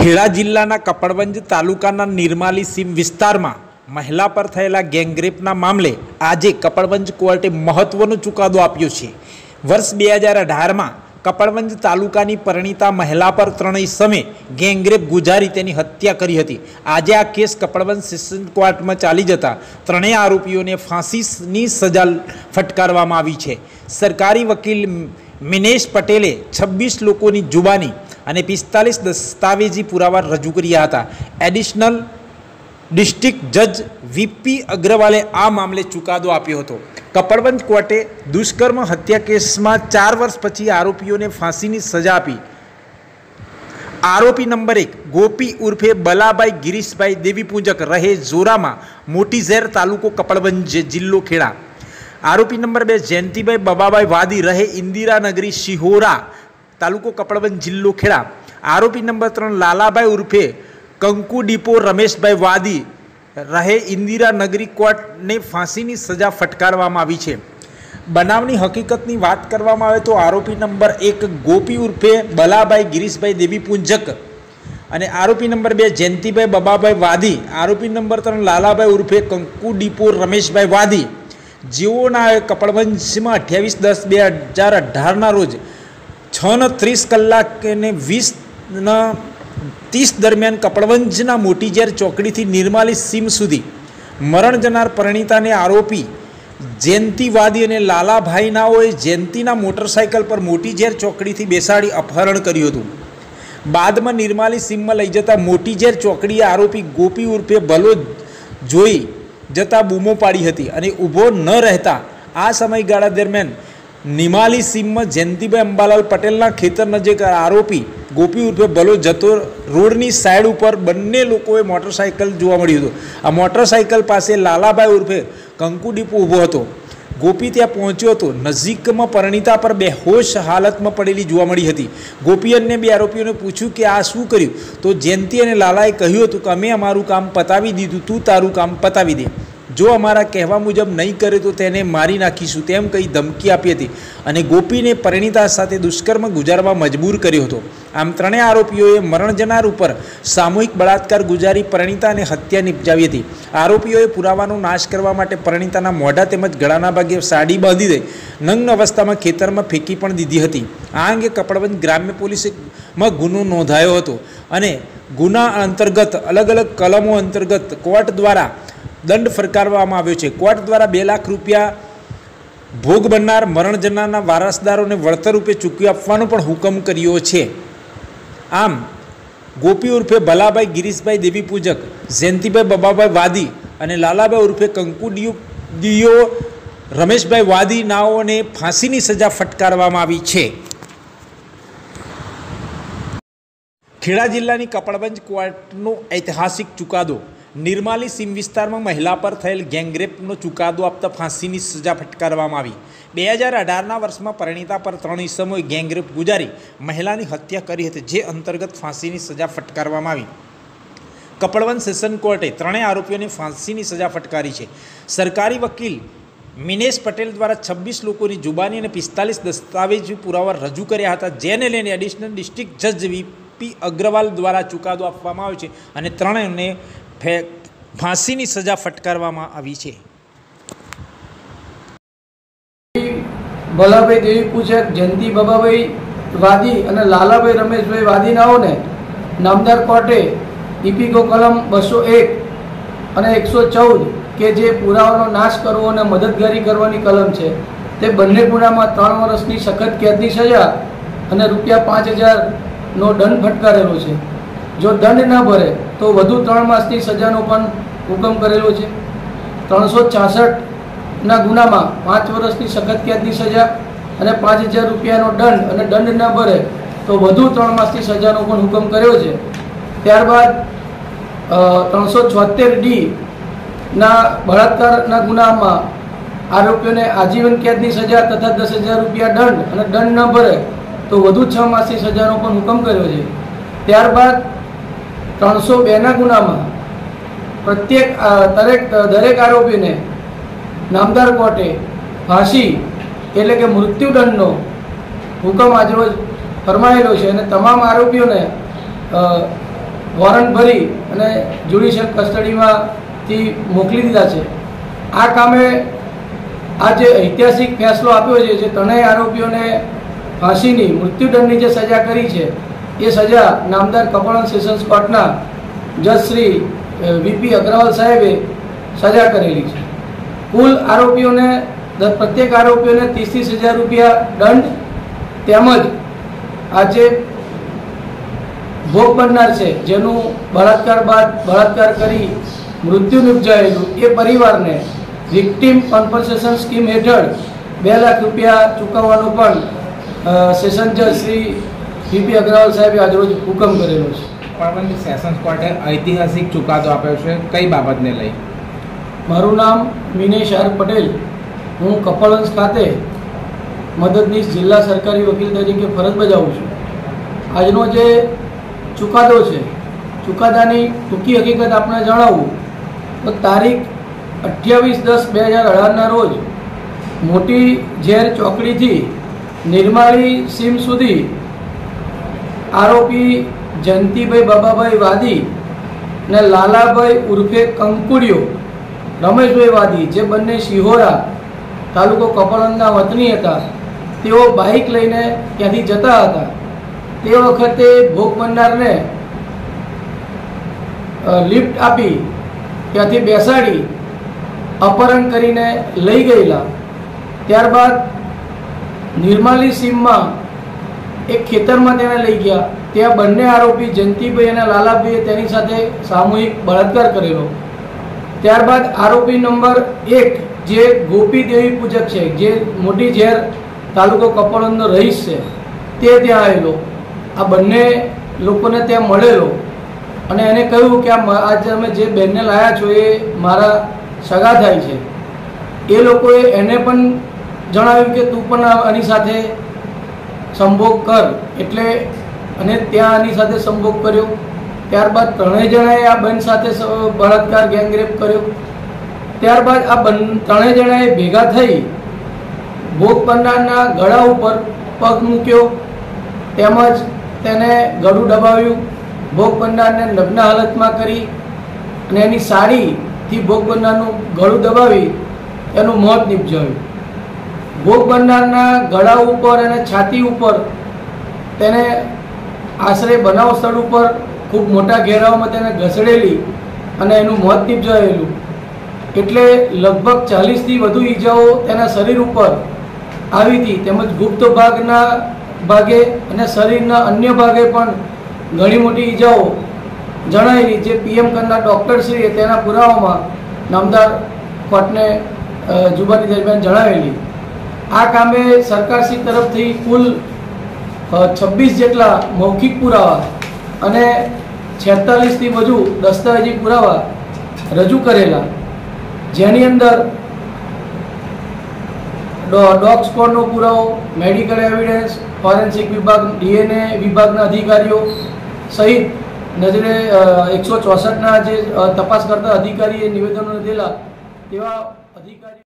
ખેડા જિલ્લાના કપડવંજ તાલુકાના નિર્માલી સીમ વિસ્તારમાં મહિલા પર થયેલા ગેંગરેપના મામલે આજે કપડવંજ કોર્ટે મહત્વનો ચુકાદો આપ્યો છે। વર્ષ 2018માં કપડવંજ તાલુકાની પરિણીતા મહિલા પર ત્રણેય સમયે ગેંગરેપ ગુજારી તેની હત્યા કરી હતી। આજે આ કેસ કપડવંજ સેશન્સ કોર્ટમાં ચાલી જતા ત્રણેય આરોપીઓને ફાંસીની સજા ફટકારવામાં આવી છે। સરકારી વકીલ મિનેશ પટેલે 26 લોકોની જુબાની અને 45 दस्तावेजी पुरावा रजू कर्या हता। एडिशनल डिस्ट्रिक्ट जज वीपी अग्रवाले आ मामले चुकादो आप्यो हतो। कपड़वंज कोर्टे दुष्कर्म हत्या केस में 4 वर्ष पछी आरोपीओ ने फांसी की सजा आपी। आरोपी नंबर 1 गोपी उर्फे बला भाई गिरीश भाई देवीपूंजक रहे जोरा में मोटी झेर तालुको कपड़वंज जिल्लो खेड़ा। आरोपी नंबर 2 जयंती भाई बबाभाई वादी रहे इंदिरा नगरी शिहोरा तालुको कपड़वंज जिल्लो खेड़ा। आरोपी नंबर 3 लाला भाई उर्फे कंकु डिपो रमेश भाई वादी रहे इंदिरा नगरी कोर्ट ने फांसी की सजा फटकारवामां आवी छे। बनावनी हकीकतनी बात करवामां आवे तो आरोपी नंबर 1 गोपी उर्फे बलाभाई गिरीशभाई देवीपूंजक अने आरोपी नंबर 2 जयंतीभाई बबाभाई वादी, आरोपी नंबर 3 लालाभाई उर्फे कंकु डिपो रमेशभाई वादी जेओना कपड़वंज में 28/10/2018 रोज 6:30 दरमियान कपड़वंजना मोटीझेर चौकड़ी थी निर्माली सीम सुधी मरण जनार परिणीता ने आरोपी जयंतीवादी और लाला भाई नाओए जयंतीना मोटरसाइकल पर मोटीझेर चौकड़ी थी बेसाड़ी अपहरण कर्युं हतुं। बाद में निर्माली सीम में लई जता मोटीझेर चौकड़ीए आरोपी गोपी उर्फे भलो जोई जता बूमो पाड़ी हती अने ऊभो न रहता आ समयगाळा दरमियान निमाली सीम में जयंतीभाई अंबालाल पटेलना खेतर नजीक आरोपी गोपी उर्फे भलो जतो रोडनी साइड पर बंने लोकोए मोटरसाइकल जोवा मळ्युं हतुं। आ मोटरसाइकल पासे लालाभाई उर्फे कंकु डिपो ऊभो हतो। गोपी त्यां पहोंच्यो हतो। नजीक में परिणीता पर बेहोश हालत में पड़ेली जोवा मळी हती। गोपी अन्य बे आरोपीओने पूछ्युं के आ शुं कर्युं तो जयंती अने लालाए कह्युं हतुं के अमे अमारुं काम पतावी दीधुं, तू तारुं काम पतावी दे, जो अमारा कहवा मुजब नहीं करे तो तेने मारी नाखीशुं तेम कही धमकी आपी हती अने गोपी ने परिणीता साथे दुष्कर्म गुजारवा मजबूर कर्यो हतो। आम त्रणेय आरोपीओए मरण जनार उपर सामूहिक बलात्कार गुजारी परिणीताने हत्या निपजावी हती। आरोपीओए पुरावानो नाश करवा माटे परिणीताना मोढा तेमज गळाना भागे साड़ी बांधी दई नग्न अवस्थामां खेतरमां फेंकी पण दीधी हती। आ अंगे कपड़वंज ग्राम्य पोलीसमां गुनो नोंधायो हतो अने गुना अंतर्गत अलग अलग कलमों अंतर्गत कोर्ट द्वारा दंड फटकारवामां आव्यो छे। कोर्ट द्वारा 2 लाख रुपया भोग बननार मरण जनारना वारसदारोने वळतर रूपे चूकवी आपवानो पण हुकम कर्यो छे। आम गोपी उर्फे भलाभाई गिरीशभाई देवीपूजक, जयंतीभाई बबाभाई वादी अने लालाभाई उर्फे कंकुडियो रमेशभाई वादी नाओने फांसीनी सजा फटकारवामां आवी छे। खेड़ा जिल्लानी कपड़वंज कोर्टनो ऐतिहासिक चुकादो। निर्माली सीम विस्तार में महिला पर थयेल गैंगरेपनो चुकादो आपता फांसीनी सजा फटकारवामां आवी। 2018 वर्ष में परिणीता पर 3 ઈસમોએ गैंगरेप गुजारी महिलानी हत्या करी हती जे अंतर्गत फांसीनी सजा फटकारवामां आवी। कपड़वंज सेशन कोर्टे त्रणेय आरोपीओने फांसीनी सजा फटकारी है। सरकारी वकील मिनेश पटेल द्वारा 26 लोगों की जुबानी और 45 दस्तावेजी पुरावा रजू कर्या हता जेने लईने एडिशनल डिस्ट्रिक्ट जज वीपी अग्रवाल द्वारा चुकादो आपवामां आव्यो छे अने त्रणेयने फांसी की सजा फटकारवामां आवी छे। भलाभाई देवीपूजक, जयंती बबाभाई वादी और लालाभाई रमेशभाई वादीनाओने नामदार कोर्टे इपीको कलम 201 और 114 के जे पुरावानो नाश करवो अने मददगारी करवानी कलम छे ते बंने गुनामां 3 वर्षनी सखत कैदनी सजा और ₹5000नो दंड फटकारेलो छे। जो दंड न भरे तो वधु 3 मास की सजा हुकम करेलो है। 366 गुना में 5 वर्ष की सखत कैद की सजा और ₹5000 दंड और दंड न भरे तो वधु 3 मास की सजा हुकम कर्यो है। त्यारबाद 376D बलात्कार गुना में आरोपी ने आजीवन कैद की सजा तथा ₹10,000 दंड और दंड न भरे तो वधु 6 मास की सजा हुकम कर्यो है। त्यारबाद 302 गुना में दरेक आरोपी ने नामदार कोर्टे फांसी एटले के मृत्युदंड हुकम आज रोज फरमायेलो है। तमाम आरोपी ने વોરંટ ભરી અને જ્યુડિશિયલ કસ્ટડીમાંથી મોકલી દીધા છે। આ કામે આ જે ઐતિહાસિક ફેસલો આપ્યો છે જે ત્રણેય આરોપીઓને ફાંસીની મૃત્યુદંડની જે સજા કરી છે એ સજા નામદાર કપડવંજ સેશન્સ કોર્ટના જજ શ્રી વીપી અગ્રવાલ સાહેબે સજા કરેલી છે। કુલ આરોપીઓને प्रत्येक आरोपीओने 30-30 हज़ार रुपया दंड तेमज आज भोग बननार छे जेनु बलात्कार बाद बलात्कार करी मृत्यु निपजायेलू ए परिवार ने विक्टिम कॉम्पन्सेशन स्कीम हेठळ 2 लाख रुपया चूकववानो पण सेशन जज श्री वीपी अग्रवाल साहेबे आज रोज हुकम करेलो छे। पार्वती सेशन्स कोर्टे ऐतिहासिक चुकादो आप्यो छे। कई बाबत ने लई मारू नाम मिनेश पटेल, हूँ कपड़वंज खाते मददनीश जिला सरकारी वकील तरीके फरज बजावूँ छूँ। आजनो जे चुकादो है चुकादानी टूकी हकीकत आपने जणावू तो तारीख 28-10-2018 रोज मोटी झेर चौकड़ी थी निर्माली सीम सुधी आरोपी जयंती भाई बाबा भाई वादी ने लाला भाई उर्फे कंकुड़ियो रमेश भाई वादी जे बने शिहोरा तालुको कपड़वंजना वतनी था तेओ बाइक लईने त्यांथी जता हता। ते वखते भोग बननारने लिफ्ट आपी त्यांथी बेसाड़ी अपहरण करीने लई गयेला। त्यारबाद निर्माली सीम में एक खेतर में तेने लई गया। त्या बंने आरोपी जयंतीभाई अने लालाभाईए तेनी साथे सामूहिक बलात्कार करेलो। त्यारबाद आरोपी नंबर 1 जे गोपी देवी पूजक है जे मोटी झेर तालुको कपड़वंजनो रहीश है ते त्यां आवेलो। आ बंने लोकोने त्यां मळेलो अने एने कह्युं के आज अमे जे बेनने लाव्या छो ए मारा सगा थाय छे। ए लोकोए एने पण जणाव्युं के तू पण आनी साथे संभोग कर एटले अने त्यां आनी साथे संभोग कर्यो। त्यारबाद त्रणेय जणाए आ बन साथे बलात्कार गैंगरेप कर्यो। त्यारबाद आ त्रणेय जणाए भेगा थई भोग बननारना गळा उपर पग मूक्यो तेमज तेने गळું दबाव्યું। भोग बननारने नग्न हालतमां करी अने एनी साडीથી भोग बननारનું गळું દબાવી એનું મોત નિપજાવ્યું। ભોગ बनનારના ગળા ઉપર અને છાતી ઉપર તેને આશરે બનાવ સ્થળ ઉપર खूब मोटा घेरावमां तेने घसडेली अने एनुं मोत निपजावेલું। एटले लगभग 40 थी वधु ईजाओ तेना शरीर पर आई थी तेमज गुप्त भागना भागे अने शरीरना अन्य भागे पण घणी मोटी ईजाओ जणायेली जे पीएम करना डॉक्टरश्रीए तेना पुरावामां नामदार कोर्टने जुबानी दरमियान जणावेली। आ कामे सरकारश्री तरफथी कुल 26 जेटला मौखिक पुरावा अने 46 थी वधु दस्तावेजी पुरावा रजू करेला जेनी अंदर डॉग स्क्वॉडनो पुरावो, मेडिकल एविडेंस, फॉरेन्सिक विभाग, डीएनए विभागना अधिकारी सहित नजरे 164 तपास करता अधिकारी निवेदनों देला तेवा अधिकारी।